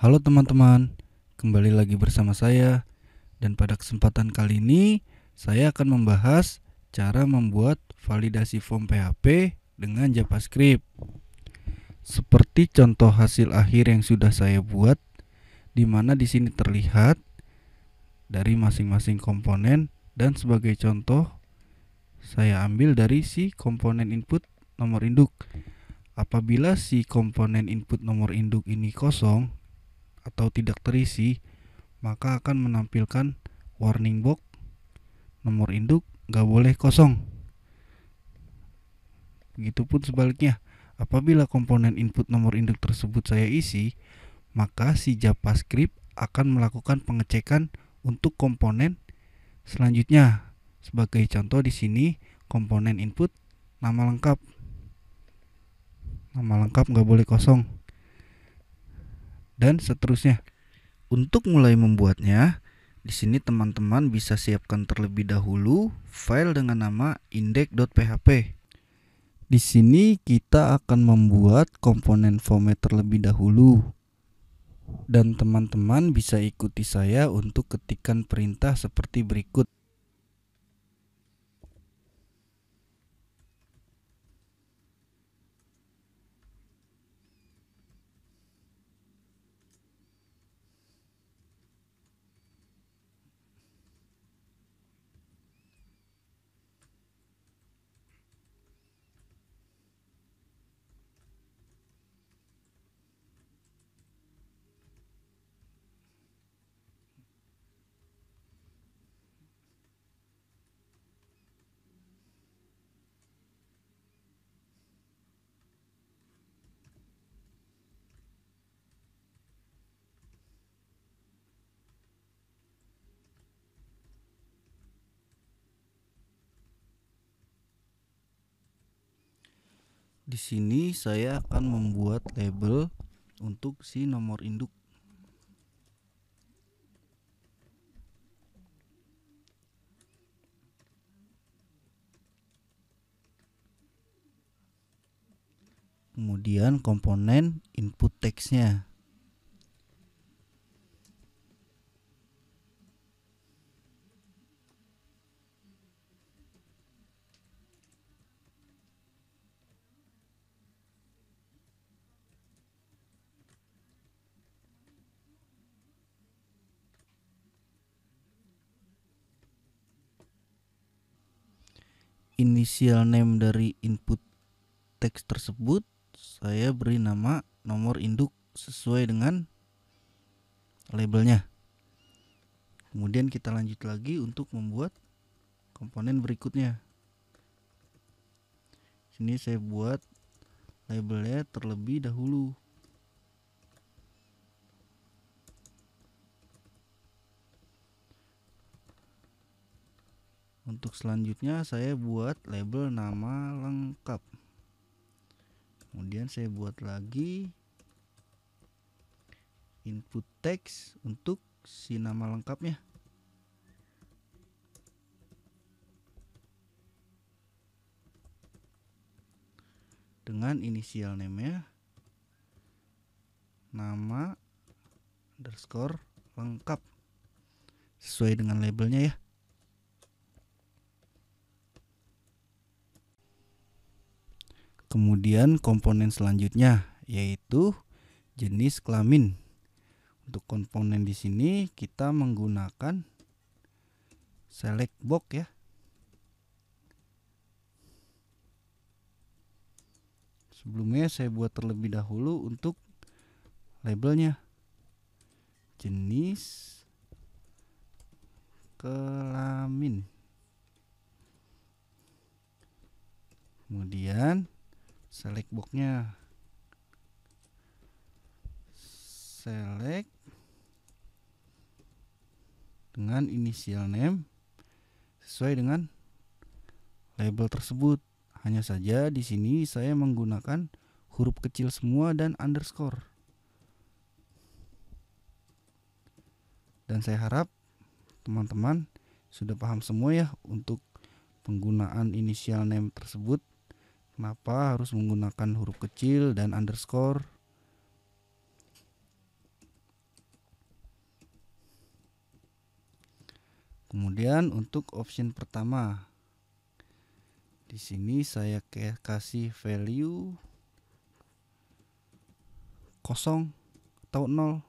Halo teman-teman, kembali lagi bersama saya. Dan pada kesempatan kali ini, saya akan membahas cara membuat validasi form PHP dengan JavaScript. Seperti contoh hasil akhir yang sudah saya buat, di mana di sini terlihat dari masing-masing komponen, dan sebagai contoh saya ambil dari si komponen input nomor induk. Apabila si komponen input nomor induk ini kosong atau tidak terisi, maka akan menampilkan warning box nomor induk nggak boleh kosong. Begitupun sebaliknya, apabila komponen input nomor induk tersebut saya isi, maka si JavaScript akan melakukan pengecekan untuk komponen selanjutnya. Sebagai contoh di sini komponen input nama lengkap. Nama lengkap nggak boleh kosong. Dan seterusnya. Untuk mulai membuatnya, di sini teman-teman bisa siapkan terlebih dahulu file dengan nama index.php. Di sini kita akan membuat komponen formnya terlebih dahulu. Dan teman-teman bisa ikuti saya untuk ketikan perintah seperti berikut. Di sini saya akan membuat label untuk si nomor induk. Kemudian komponen input text-nya. Initial name dari input text tersebut saya beri nama nomor induk sesuai dengan labelnya. Kemudian kita lanjut lagi untuk membuat komponen berikutnya. Sini saya buat labelnya terlebih dahulu. Untuk selanjutnya saya buat label nama lengkap. Kemudian saya buat lagi input text untuk si nama lengkapnya. Dengan inisial name-nya nama underscore lengkap. Sesuai dengan labelnya ya. Kemudian komponen selanjutnya yaitu jenis kelamin. Untuk komponen di sini kita menggunakan select box ya. Sebelumnya saya buat terlebih dahulu untuk labelnya jenis kelamin. Kemudian select box-nya, select dengan initial name sesuai dengan label tersebut. Hanya saja di sini saya menggunakan huruf kecil semua dan underscore. Dan saya harap teman-teman sudah paham semua ya untuk penggunaan initial name tersebut. Kenapa harus menggunakan huruf kecil dan underscore? Kemudian untuk option pertama, di sini saya kasih value 0 atau 0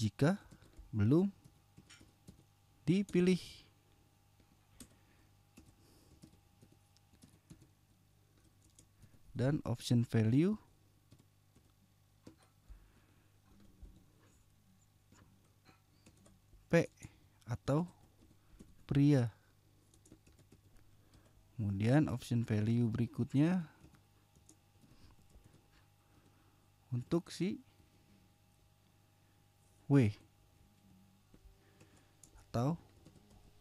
jika belum dipilih. Dan option value P atau pria. Kemudian option value berikutnya untuk si W atau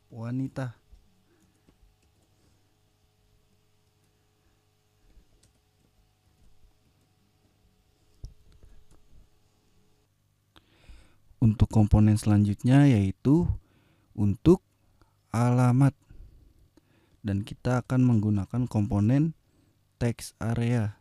wanita. Untuk komponen selanjutnya yaitu untuk alamat, dan kita akan menggunakan komponen text area.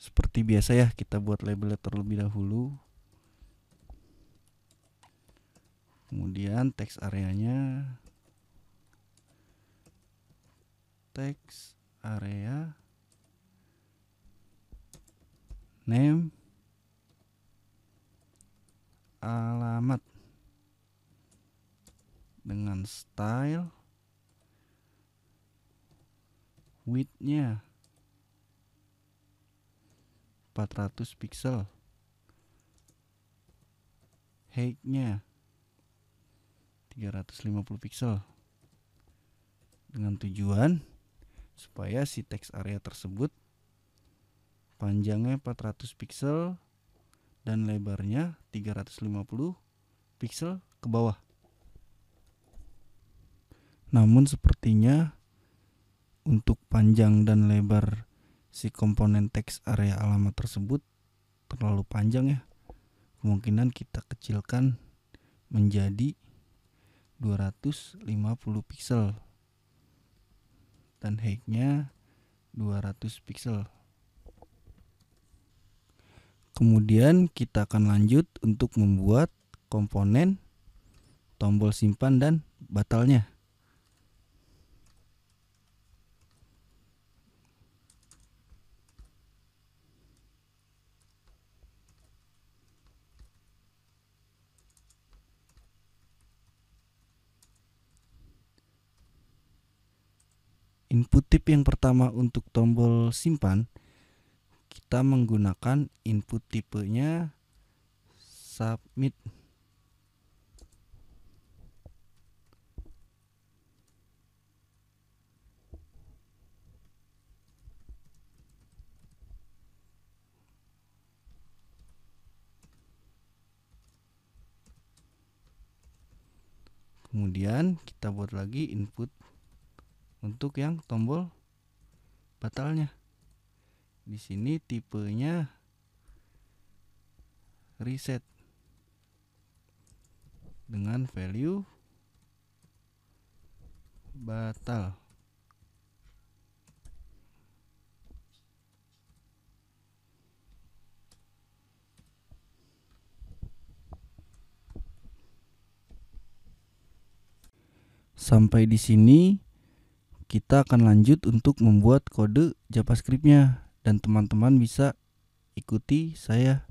Seperti biasa ya, kita buat labelnya terlebih dahulu, kemudian text areanya text area name alamat dengan style width-nya 400 pixel, height-nya 350 pixel, dengan tujuan supaya si teks area tersebut panjangnya 400 pixel dan lebarnya 350 pixel ke bawah. Namun sepertinya untuk panjang dan lebar si komponen teks area alamat tersebut terlalu panjang ya. Kemungkinan kita kecilkan menjadi 250 pixel. Dan height-nya 200 pixel. Kemudian kita akan lanjut untuk membuat komponen tombol simpan dan batalnya. Input tip yang pertama untuk tombol simpan, kita menggunakan input tipenya submit. Kemudian kita buat lagi input untuk yang tombol batalnya. Di sini tipenya reset dengan value batal. Sampai di sini kita akan lanjut untuk membuat kode JavaScript-nya, dan teman-teman bisa ikuti saya.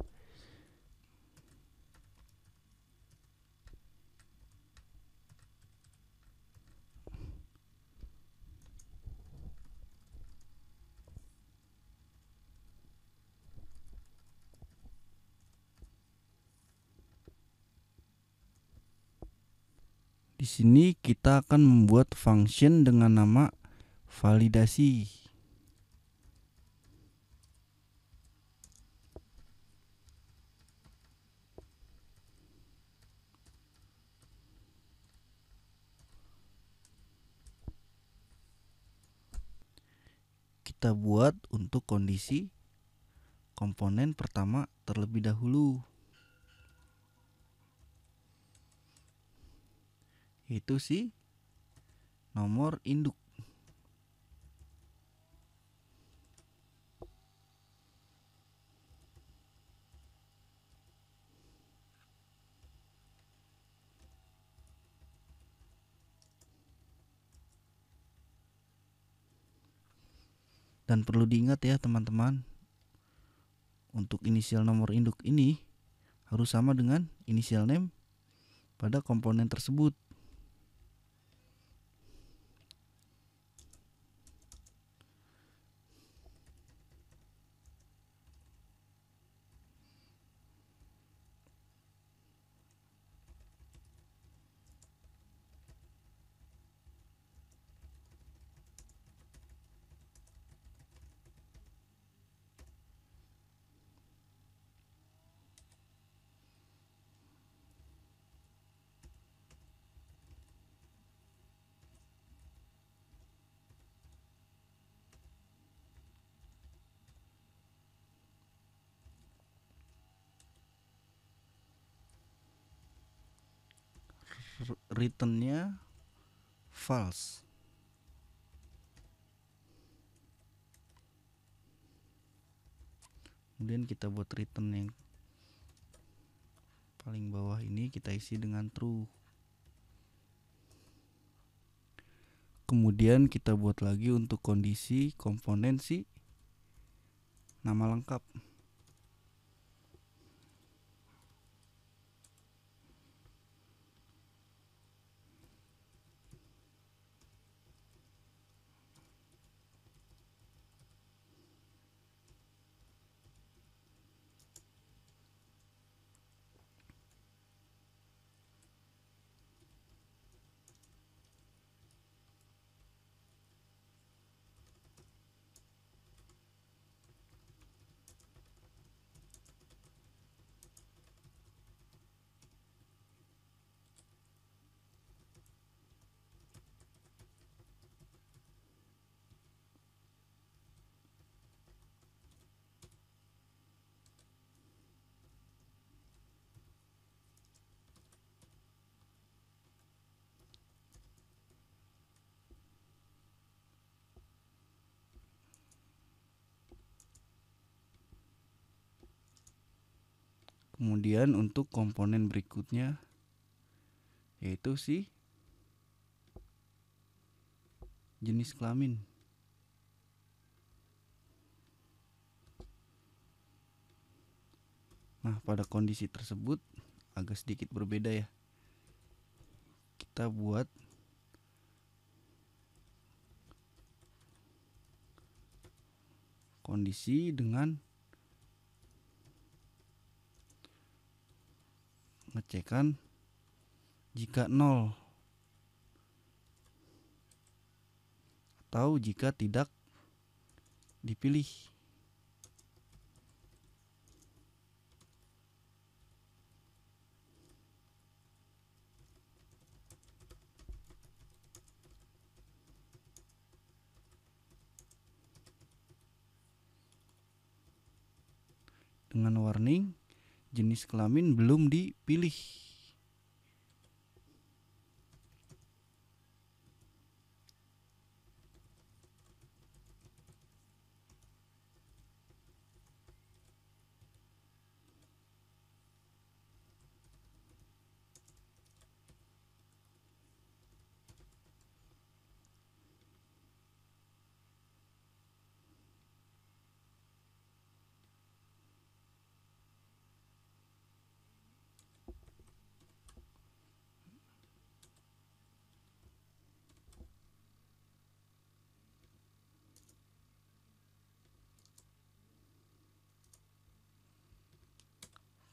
Di sini kita akan membuat function dengan nama validasi. Kita buat untuk kondisi komponen pertama terlebih dahulu, itu si nomor induk. Dan perlu diingat ya teman-teman, untuk inisial nomor induk ini harus sama dengan inisial name pada komponen tersebut. Returnnya false. Kemudian kita buat return yang paling bawah ini kita isi dengan true. Kemudian kita buat lagi untuk kondisi komponen si nama lengkap. Kemudian untuk komponen berikutnya yaitu si jenis kelamin. Nah, pada kondisi tersebut agak sedikit berbeda ya. Kita buat kondisi dengan ngecekan jika 0 atau jika tidak dipilih. Dengan warning jenis kelamin belum dipilih.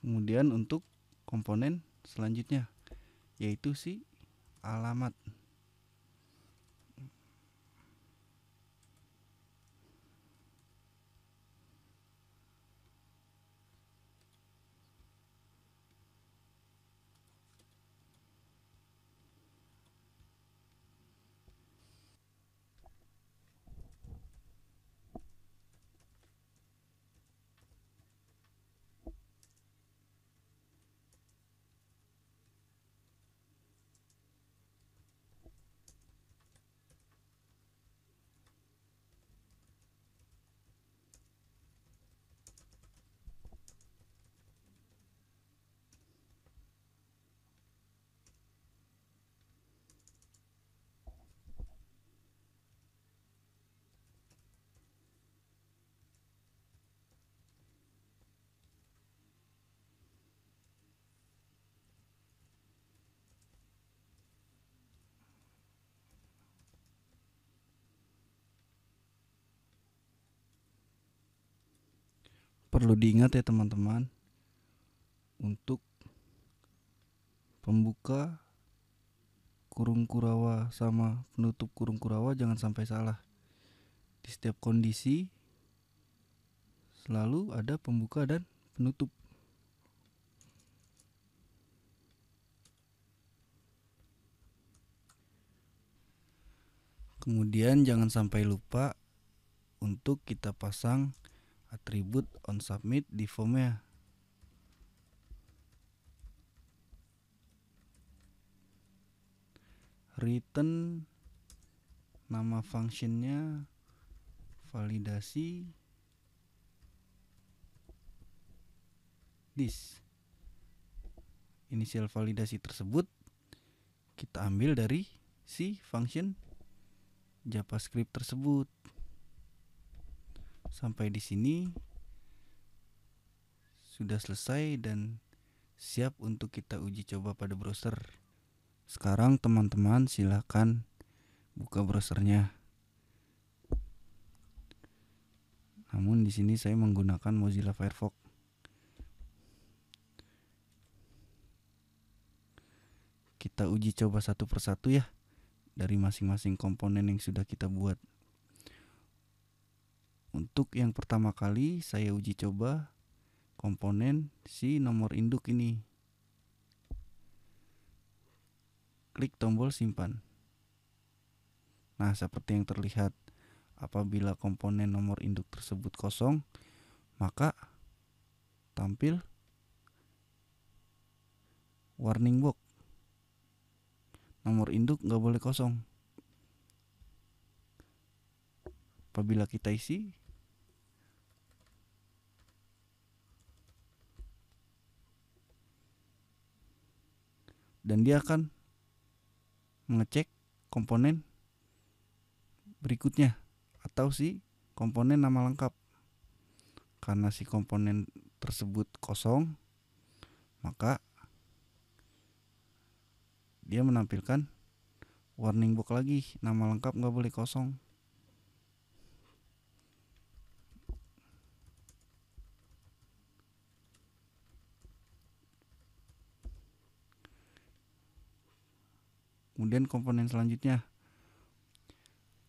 Kemudian untuk komponen selanjutnya yaitu si alamat. perlu diingat ya teman-teman, untuk pembuka kurung kurawa sama penutup kurung kurawa jangan sampai salah. Di setiap kondisi selalu ada pembuka dan penutup. Kemudian jangan sampai lupa untuk kita pasang atribut onSubmit di formnya. Return nama functionnya, validasi this. Inisial validasi tersebut kita ambil dari si function JavaScript tersebut. Sampai di sini sudah selesai dan siap untuk kita uji coba pada browser. Sekarang teman-teman silahkan buka browsernya. Namun di sini saya menggunakan Mozilla Firefox. Kita uji coba satu persatu ya, dari masing-masing komponen yang sudah kita buat. Untuk yang pertama kali saya uji coba komponen si nomor induk ini. Klik tombol simpan. Nah, seperti yang terlihat, apabila komponen nomor induk tersebut kosong, maka tampil warning box. Nomor induk nggak boleh kosong. Apabila kita isi, dan dia akan mengecek komponen berikutnya atau si komponen nama lengkap. Karena si komponen tersebut kosong, maka dia menampilkan warning box lagi, nama lengkap nggak boleh kosong. Kemudian komponen selanjutnya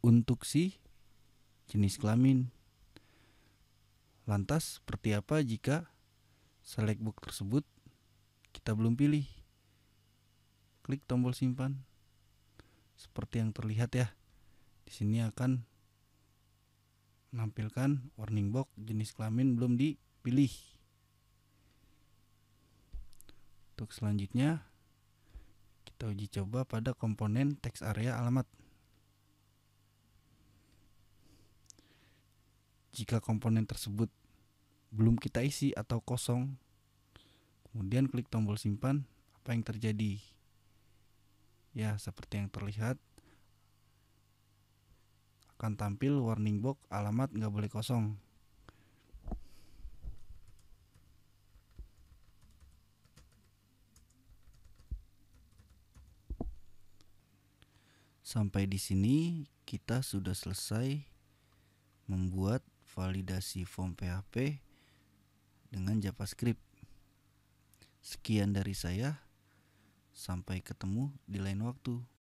untuk si jenis kelamin. Lantas seperti apa jika select box tersebut kita belum pilih? Klik tombol simpan. Seperti yang terlihat ya, di sini akan menampilkan warning box jenis kelamin belum dipilih. Untuk selanjutnya kita uji coba pada komponen teks area alamat. Jika komponen tersebut belum kita isi atau kosong, kemudian klik tombol simpan, apa yang terjadi? Ya, seperti yang terlihat akan tampil warning box alamat nggak boleh kosong. Sampai di sini kita sudah selesai membuat validasi form PHP dengan JavaScript. Sekian dari saya. Sampai ketemu di lain waktu.